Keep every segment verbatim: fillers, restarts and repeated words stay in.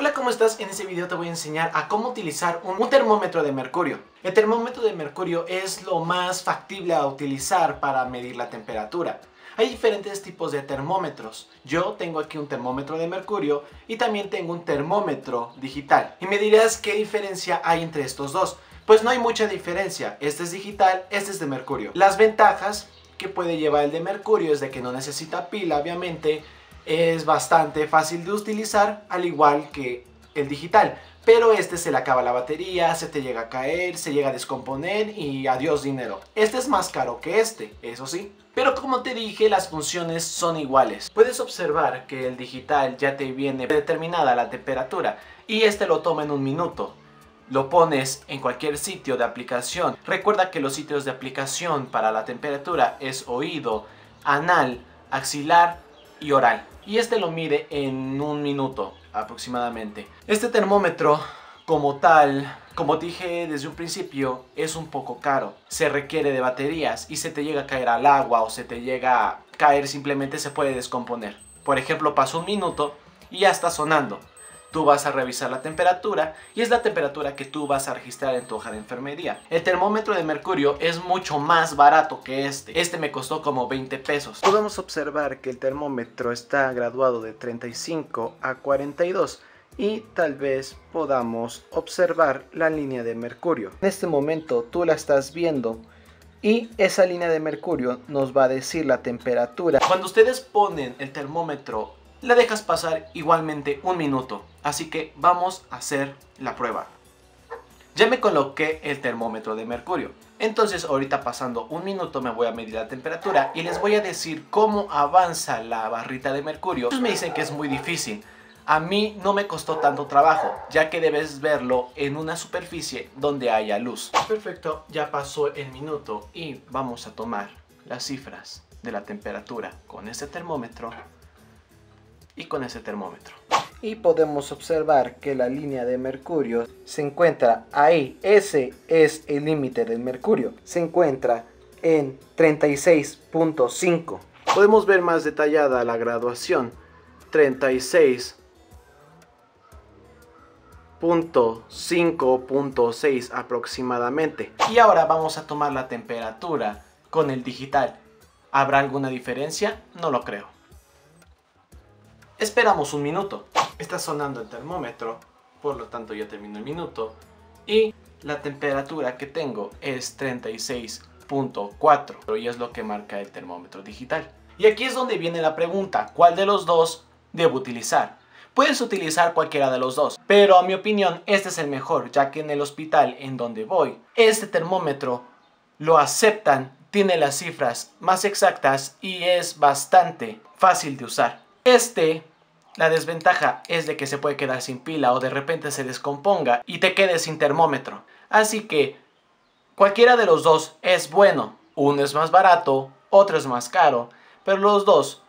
Hola, ¿cómo estás? En este video te voy a enseñar a cómo utilizar un, un termómetro de mercurio. El termómetro de mercurio es lo más factible a utilizar para medir la temperatura. Hay diferentes tipos de termómetros. Yo tengo aquí un termómetro de mercurio y también tengo un termómetro digital. Y me dirás qué diferencia hay entre estos dos. Pues no hay mucha diferencia. Este es digital, este es de mercurio. Las ventajas que puede llevar el de mercurio es de que no necesita pila, obviamente. Es bastante fácil de utilizar, al igual que el digital, pero este se le acaba la batería, se te llega a caer, se llega a descomponer y adiós dinero. Este es más caro que este, eso sí. Pero como te dije, las funciones son iguales. Puedes observar que el digital ya te viene determinada la temperatura y este lo toma en un minuto. Lo pones en cualquier sitio de aplicación. Recuerda que los sitios de aplicación para la temperatura es oído, anal, axilar y oral. Y este lo mide en un minuto aproximadamente. Este termómetro como tal, como dije desde un principio, es un poco caro. Se requiere de baterías y se te llega a caer al agua o se te llega a caer, simplemente se puede descomponer. Por ejemplo, pasó un minuto y ya está sonando. Tú vas a revisar la temperatura y es la temperatura que tú vas a registrar en tu hoja de enfermería. El termómetro de mercurio es mucho más barato que este. Este me costó como veinte pesos. Podemos observar que el termómetro está graduado de treinta y cinco a cuarenta y dos y tal vez podamos observar la línea de mercurio. En este momento tú la estás viendo y esa línea de mercurio nos va a decir la temperatura. Cuando ustedes ponen el termómetro, la dejas pasar igualmente un minuto, así que vamos a hacer la prueba. Ya me coloqué el termómetro de mercurio, entonces ahorita pasando un minuto me voy a medir la temperatura y les voy a decir cómo avanza la barrita de mercurio. Ellos me dicen que es muy difícil, a mí no me costó tanto trabajo, ya que debes verlo en una superficie donde haya luz. Perfecto, ya pasó el minuto y vamos a tomar las cifras de la temperatura con este termómetro y con ese termómetro. Y podemos observar que la línea de mercurio se encuentra ahí. Ese es el límite del mercurio. Se encuentra en treinta y seis punto cinco. Podemos ver más detallada la graduación. treinta y seis punto cinco punto seis aproximadamente. Y ahora vamos a tomar la temperatura con el digital. ¿Habrá alguna diferencia? No lo creo. Esperamos un minuto. Está sonando el termómetro, por lo tanto ya terminó el minuto. Y la temperatura que tengo es treinta y seis punto cuatro. Y es lo que marca el termómetro digital. Y aquí es donde viene la pregunta, ¿cuál de los dos debo utilizar? Puedes utilizar cualquiera de los dos, pero a mi opinión este es el mejor, ya que en el hospital en donde voy, este termómetro lo aceptan, tiene las cifras más exactas y es bastante fácil de usar. Este, la desventaja es de que se puede quedar sin pila o de repente se descomponga y te quedes sin termómetro. Así que cualquiera de los dos es bueno. Uno es más barato, otro es más caro, pero los dos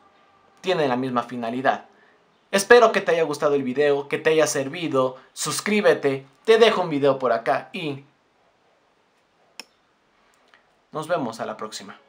tienen la misma finalidad. Espero que te haya gustado el video, que te haya servido. Suscríbete, te dejo un video por acá y nos vemos a la próxima.